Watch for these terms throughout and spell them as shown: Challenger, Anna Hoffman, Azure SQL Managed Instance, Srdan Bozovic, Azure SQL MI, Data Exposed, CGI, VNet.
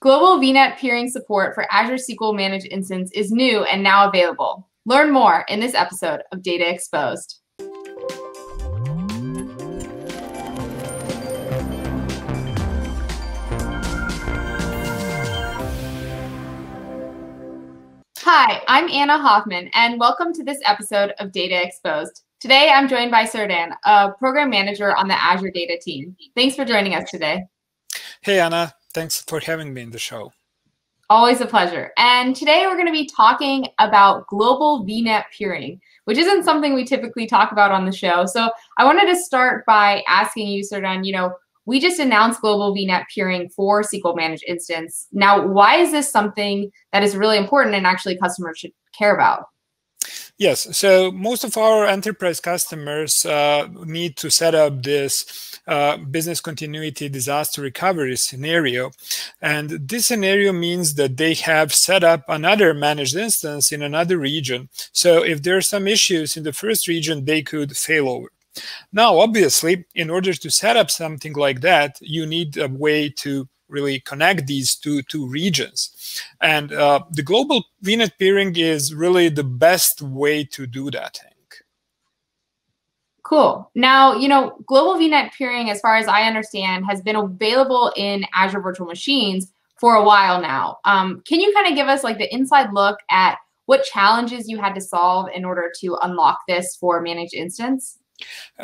Global VNet peering support for Azure SQL Managed Instance is new and now available. Learn more in this episode of Data Exposed. Hi, I'm Anna Hoffman, and welcome to this episode of Data Exposed. Today, I'm joined by Srdan, a program manager on the Azure data team. Thanks for joining us today. Hey, Anna. Thanks for having me in the show. Always a pleasure. And today we're going to be talking about global VNet peering, which isn't something we typically talk about on the show. So I wanted to start by asking you, Srdan, we just announced global VNet peering for SQL Managed Instance. Now, why is this something that is really important and actually customers should care about? Yes, so most of our enterprise customers need to set up this business continuity disaster recovery scenario. And this scenario means that they have set up another managed instance in another region. So if there are some issues in the first region, they could fail over. Now, obviously, in order to set up something like that, you need a way to really connect these two regions. And the global VNet peering is really the best way to do that, I think. Cool. Now, global VNet peering, as far as I understand, has been available in Azure Virtual Machines for a while now. Can you kind of give us the inside look at what challenges you had to solve in order to unlock this for managed instance?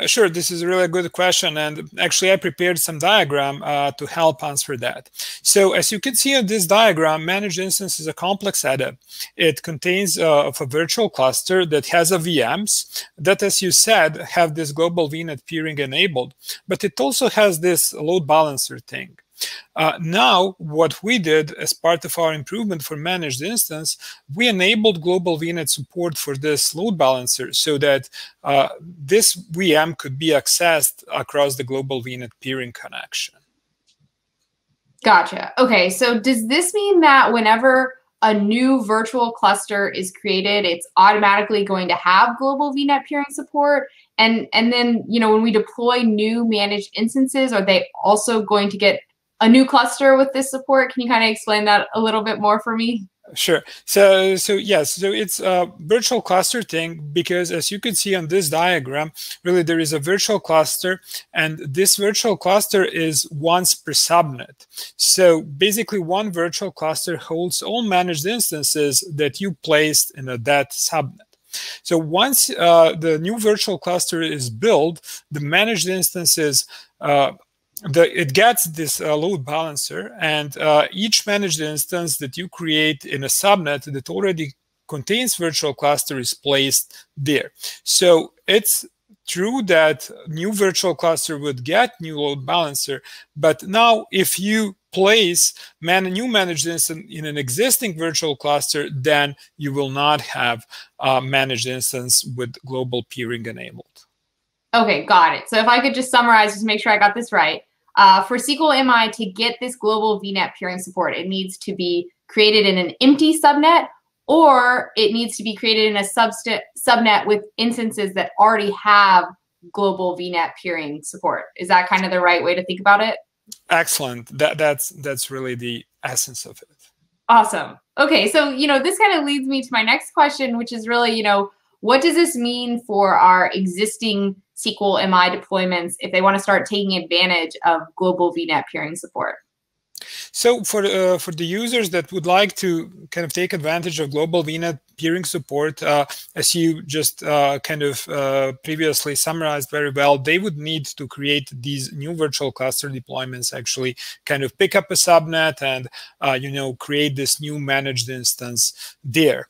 Sure, this is a really good question, and actually I prepared some diagram to help answer that. So as you can see on this diagram, managed instance is a complex setup. It contains of a virtual cluster that has a VMs that, as you said, have this global VNet peering enabled, but it also has this load balancer thing. Now, what we did as part of our improvement for managed instance, we enabled global VNet support for this load balancer so that this VM could be accessed across the global VNet peering connection. Gotcha. Okay, so does this mean that whenever a new virtual cluster is created, it's automatically going to have global VNet peering support? And then, when we deploy new managed instances, are they also going to get a new cluster with this support? Can you kind of explain that a little bit more for me? Sure. So yes, so it's a virtual cluster thing because, as you can see on this diagram, really there is a virtual cluster, and this virtual cluster is once per subnet. So basically, one virtual cluster holds all managed instances that you placed in that subnet. So once the new virtual cluster is built, the managed instances it gets this load balancer, and each managed instance that you create in a subnet that already contains virtual cluster is placed there. So it's true that new virtual cluster would get new load balancer, but now if you place new managed instance in an existing virtual cluster, then you will not have a managed instance with global peering enabled. Okay, got it. So if I could just summarize, just make sure I got this right. For SQL MI to get this global VNet peering support, it needs to be created in an empty subnet, or it needs to be created in a subnet with instances that already have global VNet peering support. Is that kind of the right way to think about it? Excellent. That's really the essence of it. Awesome. Okay, so this kind of leads me to my next question, which is really, what does this mean for our existing SQL MI deployments if they want to start taking advantage of global VNet peering support? So for the users that would like to kind of take advantage of global VNet peering support, as you just previously summarized very well, they would need to create these new virtual cluster deployments, actually kind of pick up a subnet and, create this new managed instance there.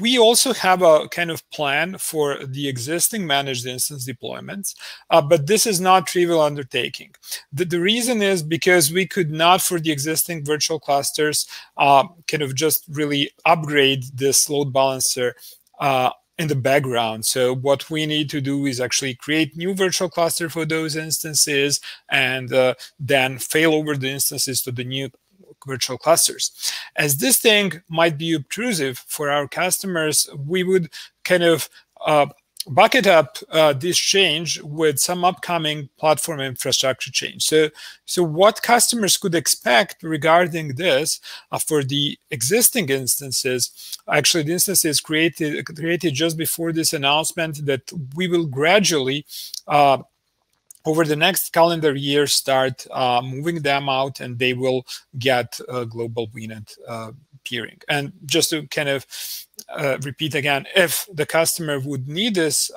We also have a kind of plan for the existing managed instance deployments, but this is not trivial undertaking. The reason is because we could not, for the existing virtual clusters, just really upgrade this load balancer in the background. So what we need to do is actually create new virtual cluster for those instances and then fail over the instances to the new virtual clusters. As this thing might be obtrusive for our customers, we would bucket up this change with some upcoming platform infrastructure change. So what customers could expect regarding this for the existing instances, actually the instances created just before this announcement, that we will gradually over the next calendar year start moving them out, and they will get global VNet peering. And just to kind of repeat again, if the customer would need this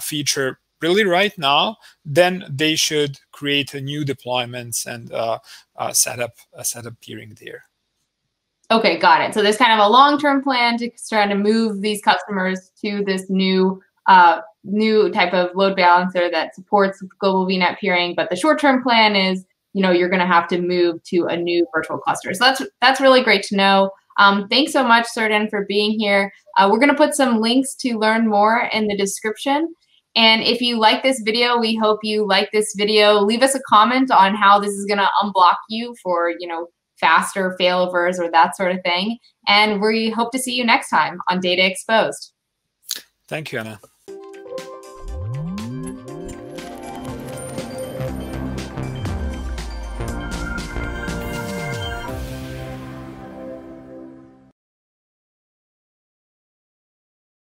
feature really right now, then they should create a new deployments and set up peering there. Okay, got it. So there's kind of a long-term plan to try to move these customers to this new new type of load balancer that supports global VNet peering, but the short-term plan is, you know, you're going to have to move to a new virtual cluster. So that's really great to know. Thanks so much, Srdan, for being here. We're going to put some links to learn more in the description. And if you like this video, we hope you like this video. Leave us a comment on how this is going to unblock you for, you know, faster failovers or that sort of thing. And we hope to see you next time on Data Exposed. Thank you, Anna.